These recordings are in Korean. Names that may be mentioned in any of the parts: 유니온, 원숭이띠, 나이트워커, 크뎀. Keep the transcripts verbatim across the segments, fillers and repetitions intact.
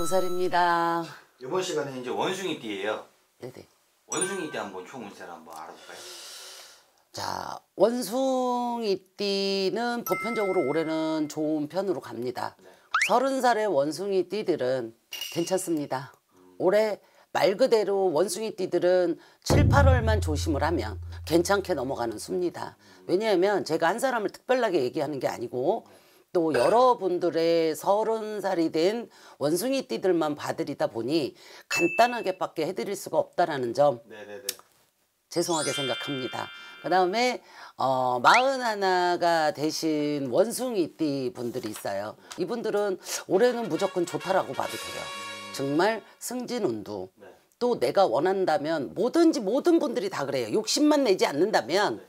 보살입니다. 이번 시간에 이제 원숭이띠예요. 네네. 원숭이띠 한번 초문세를 한번 알아볼까요? 자, 원숭이띠는 보편적으로 올해는 좋은 편으로 갑니다. 네. 서른 살의 원숭이띠들은 괜찮습니다. 음. 올해 말 그대로 원숭이띠들은 칠, 팔월만 조심을 하면 괜찮게 넘어가는 수입니다. 음. 왜냐하면 제가 한 사람을 특별하게 얘기하는 게 아니고 네. 또 여러분들의 서른 살이 된 원숭이띠들만 봐드리다 보니 간단하게 밖에 해드릴 수가 없다라는 점 네네네. 죄송하게 생각합니다. 그 다음에 어, 마흔하나가 되신 원숭이띠 분들이 있어요. 이분들은 올해는 무조건 좋다라고 봐도 돼요. 정말 승진운도 네. 또 내가 원한다면 뭐든지 모든 분들이 다 그래요. 욕심만 내지 않는다면 네.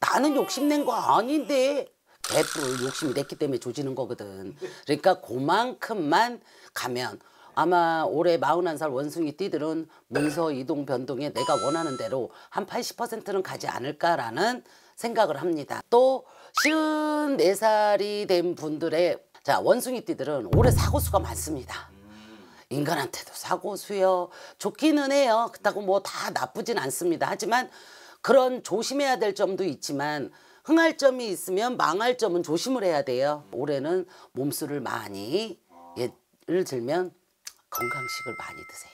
나는 욕심낸 거 아닌데 개뿔 욕심이 냈기 때문에 조지는 거거든. 그러니까 그만큼만 가면 아마 올해 마흔한 살 원숭이띠들은 문서 이동 변동에 내가 원하는 대로 한 팔십 퍼센트는 가지 않을까라는 생각을 합니다. 또 쉰네 살이 된 분들의 자 원숭이띠들은 올해 사고수가 많습니다. 인간한테도 사고수요. 좋기는 해요. 그렇다고 뭐 다 나쁘진 않습니다. 하지만 그런 조심해야 될 점도 있지만 흥할 점이 있으면 망할 점은 조심을 해야 돼요. 올해는 몸술을 많이, 예를 들면 건강식을 많이 드세요.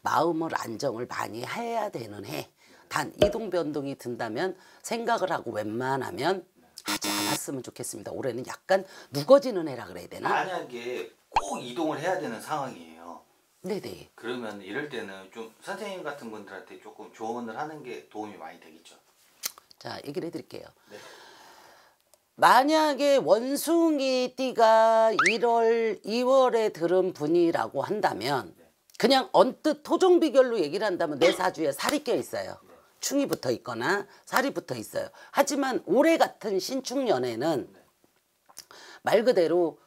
마음을 안정을 많이 해야 되는 해. 단 이동 변동이 든다면 생각을 하고 웬만하면 하지 않았으면 좋겠습니다. 올해는 약간 누거지는 해라 그래야 되나? 만약에 꼭 이동을 해야 되는 상황이에요. 네네. 그러면 이럴 때는 좀 선생님 같은 분들한테 조금 조언을 하는 게 도움이 많이 되겠죠. 자, 얘기를 해드릴게요. 네. 만약에 원숭이띠가 일월, 이월에 들은 분이라고 한다면 네. 그냥 언뜻 토종비결로 얘기를 한다면 내 사주에 살이 껴 있어요. 네. 충이 붙어 있거나 살이 붙어 있어요. 하지만 올해 같은 신축년에는 네. 말 그대로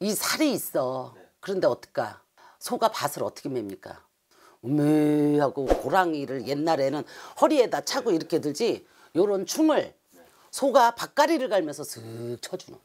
이 살이 있어. 네. 그런데 어떨까? 소가 밭을 어떻게 맵니까? 음메 하고 고랑이를 옛날에는 허리에다 차고 네. 이렇게 들지 요런 춤을 소가 밭가리를 갈면서 슥 쳐주는 애.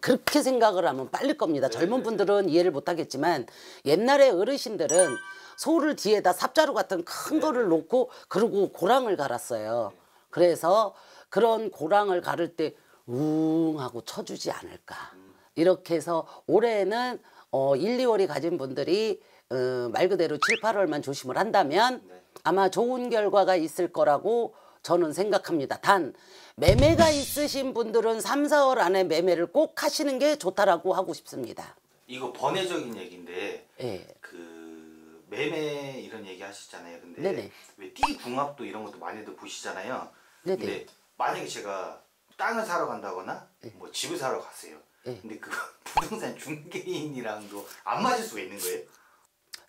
그렇게 생각을 하면 빨릴 겁니다. 젊은 분들은 이해를 못하겠지만 옛날에 어르신들은 소를 뒤에다 삽자루 같은 큰 거를 놓고 그러고 고랑을 갈았어요. 그래서 그런 고랑을 가를 때 웅 하고 쳐주지 않을까. 이렇게 해서 올해는 어, 일, 이월이 가진 분들이 어, 말 그대로 칠, 팔월만 조심을 한다면 아마 좋은 결과가 있을 거라고 저는 생각합니다. 단 매매가 있으신 분들은 삼, 사월 안에 매매를 꼭 하시는 게 좋다라고 하고 싶습니다. 이거 번외적인 얘기인데 네. 그 매매 이런 얘기 하시잖아요. 근데 네네. 왜 띠 궁합도 이런 것도 많이들 보시잖아요. 네네. 근데 만약에 제가 땅을 사러 간다거나 네. 뭐 집을 사러 갔어요. 네. 근데 그 부동산 중개인이랑도 안 맞을 수가 있는 거예요?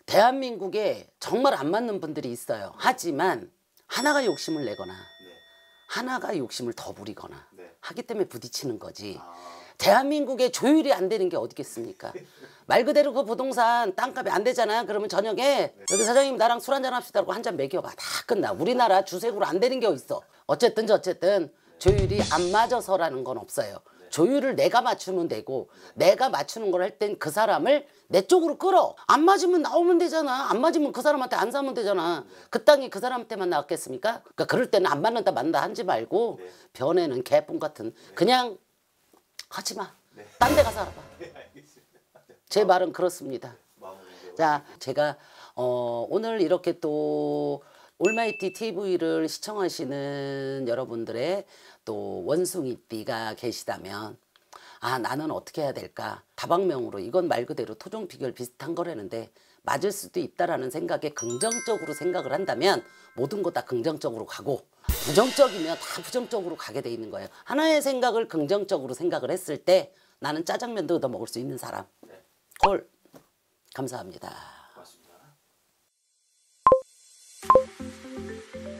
대한민국에 정말 안 맞는 분들이 있어요. 하지만 하나가 욕심을 내거나 네. 하나가 욕심을 더 부리거나 네. 하기 때문에 부딪히는 거지. 아... 대한민국에 조율이 안 되는 게 어디겠습니까? 말 그대로 그 부동산 땅값이 안 되잖아요. 그러면 저녁에 네. 여기 사장님 나랑 술 한잔 합시다 하고 한 잔 먹여봐. 다 끝나. 우리나라 주색으로 안 되는 게 어딨어. 어쨌든 어쨌든 조율이 안 맞아서라는 건 없어요. 네. 조율을 내가 맞추면 되고 네. 내가 맞추는 걸 할 땐 그 사람을 내 쪽으로 끌어. 안 맞으면 나오면 되잖아. 안 맞으면 그 사람한테 안 사면 되잖아. 네. 그 땅이 그 사람한테만 나왔겠습니까? 그러니까 그럴 때는 안 맞는다 맞는다 하지 말고 네. 변에는 개뿐 같은 네. 그냥 하지 마. 네. 딴 데 가서 알아봐. 네, 알겠습니다. 제 말은 그렇습니다. 네. 자, 제가 어, 오늘 이렇게 또 올마이티 티비를 시청하시는 여러분들의 또 원숭이띠가 계시다면 아 나는 어떻게 해야 될까? 다방명으로 이건 말 그대로 토종 비결 비슷한 거라는데 맞을 수도 있다라는 생각에 긍정적으로 생각을 한다면 모든 거 다 긍정적으로 가고 부정적이면 다 부정적으로 가게 돼 있는 거예요. 하나의 생각을 긍정적으로 생각을 했을 때 나는 짜장면도 얻어 먹을 수 있는 사람. 네. 콜. 감사합니다. 고맙습니다.